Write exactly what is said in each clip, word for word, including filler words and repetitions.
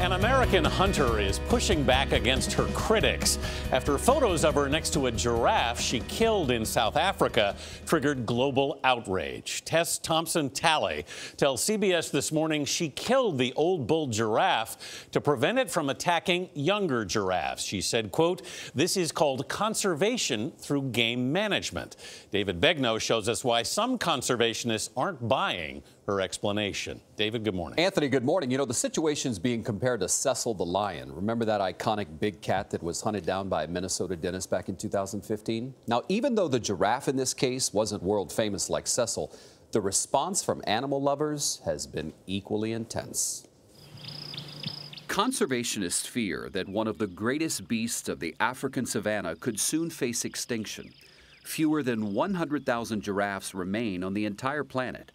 An American hunter is pushing back against her critics after photos of her next to a giraffe she killed in South Africa triggered global outrage. Tess Thompson Talley tells C B S This Morning she killed the old bull giraffe to prevent it from attacking younger giraffes. She said, quote, "This is called conservation through game management." David Begnaud shows us why some conservationists aren't buying her explanation. David, good morning. Anthony, good morning. You know, the situation's being compared to Cecil the lion. Remember that iconic big cat that was hunted down by a Minnesota dentist back in two thousand fifteen? Now, even though the giraffe in this case wasn't world famous like Cecil, the response from animal lovers has been equally intense. Conservationists fear that one of the greatest beasts of the African savanna could soon face extinction. Fewer than one hundred thousand giraffes remain on the entire planet.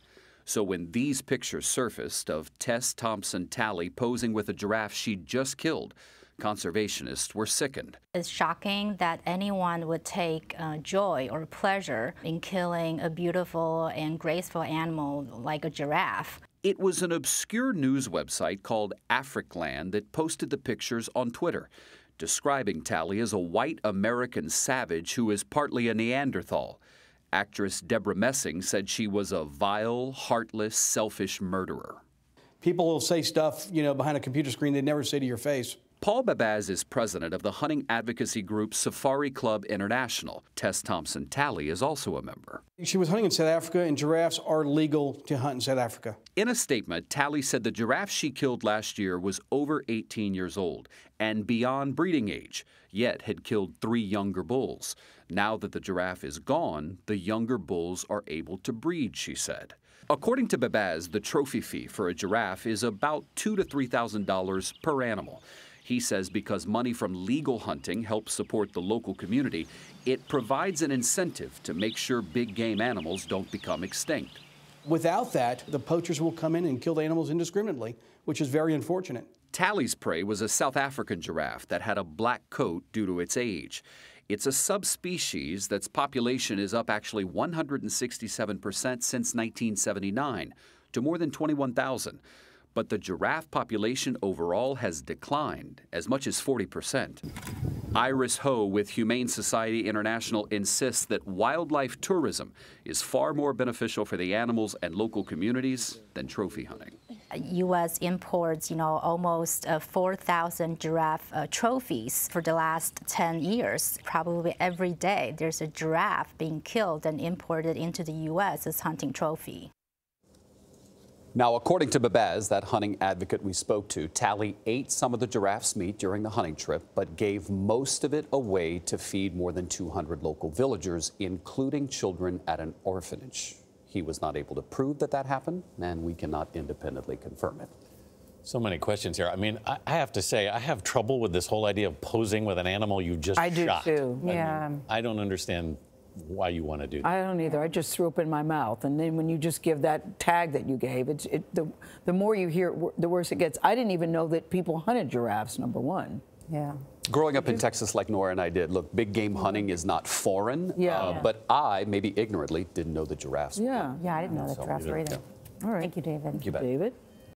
So when these pictures surfaced of Tess Thompson Talley posing with a giraffe she'd just killed, conservationists were sickened. It's shocking that anyone would take uh, joy or pleasure in killing a beautiful and graceful animal like a giraffe. It was an obscure news website called Africland that posted the pictures on Twitter, describing Talley as a white American savage who is partly a Neanderthal. Actress Deborah Messing said she was a vile, heartless, selfish murderer. People will say stuff, you know, behind a computer screen they never say to your face. Paul Babaz is president of the hunting advocacy group Safari Club International. Tess Thompson Talley is also a member. She was hunting in South Africa, and giraffes are legal to hunt in South Africa. In a statement, Talley said the giraffe she killed last year was over eighteen years old and beyond breeding age, yet had killed three younger bulls. Now that the giraffe is gone, the younger bulls are able to breed, she said. According to Babaz, the trophy fee for a giraffe is about two to three thousand dollars per animal. He says because money from legal hunting helps support the local community, it provides an incentive to make sure big game animals don't become extinct. Without that, the poachers will come in and kill the animals indiscriminately, which is very unfortunate. Talley's prey was a South African giraffe that had a black coat due to its age. It's a subspecies that's population is up actually one hundred sixty-seven percent since nineteen seventy-nine to more than twenty-one thousand. But the giraffe population overall has declined as much as forty percent. Iris Ho with Humane Society International insists that wildlife tourism is far more beneficial for the animals and local communities than trophy hunting. U S imports, you know, almost uh, four thousand giraffe uh, trophies for the last ten years. Probably every day there's a giraffe being killed and imported into the U S as hunting trophy. Now, according to Babaz, that hunting advocate we spoke to, Talley ate some of the giraffe's meat during the hunting trip, but gave most of it away to feed more than two hundred local villagers, including children at an orphanage. He was not able to prove that that happened, and we cannot independently confirm it. So many questions here. I mean, I have to say, I have trouble with this whole idea of posing with an animal you just shot. I do too. Yeah. I mean, I don't understand why you want to do that. I don't either. I just threw up in my mouth. And then when you just give that tag that you gave, it's, it, the, the more you hear it, the worse it gets. I didn't even know that people hunted giraffes, number one. Yeah. Growing up in Texas like Nora and I did, look, big game hunting is not foreign. Yeah. Uh, yeah. But I, maybe ignorantly, didn't know the giraffes. Yeah. Were. Yeah, I didn't know the so, giraffes either. Either. Yeah. All right. Thank you, David. Thank you, David.